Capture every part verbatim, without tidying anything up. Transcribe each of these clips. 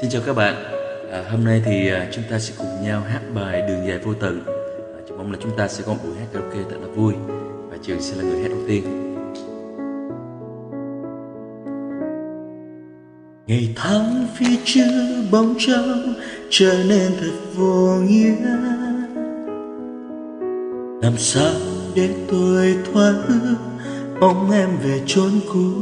Xin chào các bạn, à, hôm nay thì chúng ta sẽ cùng nhau hát bài Đường Dài Vô Tận. à, Chúng mong là chúng ta sẽ có một buổi hát karaoke thật là vui. Và Trường sẽ là người hát đầu tiên. Ngày tháng phía trước bóng trắng trở nên thật vô nghĩa, làm sao để tôi thoát ước mong em về chốn cũ.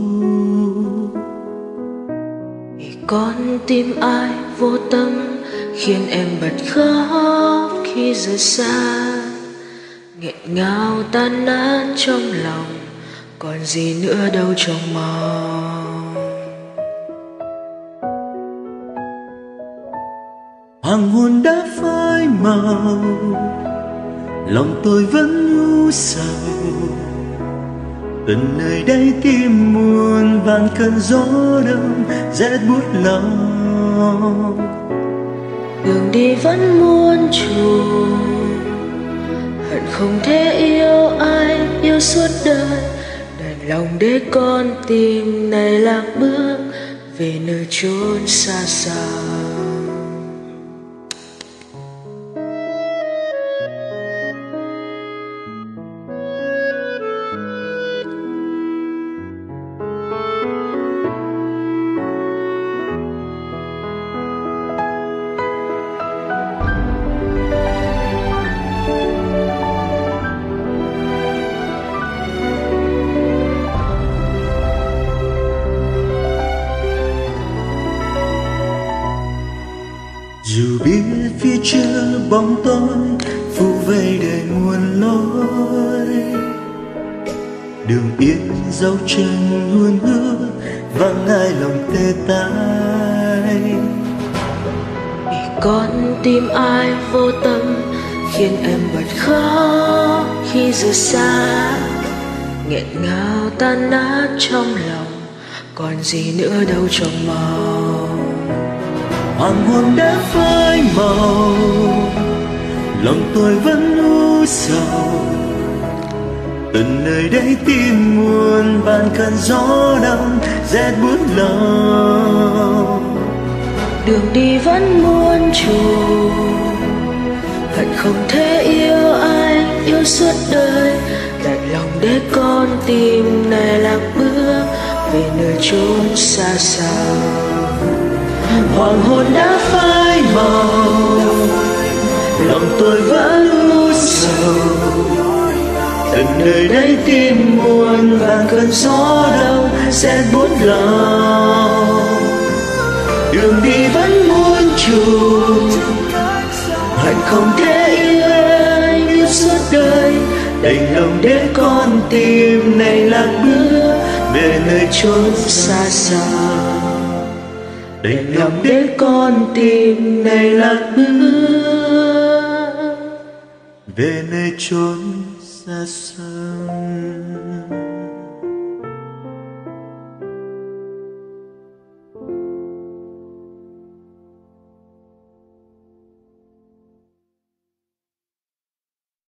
Con tim ai vô tâm khiến em bật khóc khi rời xa, nghẹn ngào tan nát trong lòng, còn gì nữa đâu trông mong. Hoàng hôn đã phai màu, lòng tôi vẫn u sầu, từng nơi đây tim muôn vàn cơn gió đông rét buốt lòng. Đường đi vẫn muôn trùng, hận không thể yêu ai yêu suốt đời, đành lòng để con tim này lạc bước về nơi chốn xa xa. Dù biết phía trước bóng tối phủ vây đầy muôn lối, đường yên dấu chân luôn hứa vang ai lòng tê tái. Vì con tim ai vô tâm khiến em bật khóc khi rời xa, nghẹn ngào tan nát trong lòng, còn gì nữa đâu trông mong. Hoàng hôn đã phai màu, lòng tôi vẫn u sầu, từng nơi đây tim muôn vàn cơn gió đông rét buốt lòng. Đường đi vẫn muôn trùng, hận không thể yêu ai yêu suốt đời, đành lòng để con tim này lạc bước về nơi chốn xa xa. Hoàng hôn đã phai màu, lòng tôi vẫn u sầu, từng nơi đây tim muôn vàng cơn gió đông sẽ buốt lòng. Đường đi vẫn muôn trùng, hạnh không thể yêu yêu suốt đời, đành lòng để con tim này lạc bước về nơi chốn xa xa. Đành lòng để con tim này lạc bước về nơi chốn xa xăm.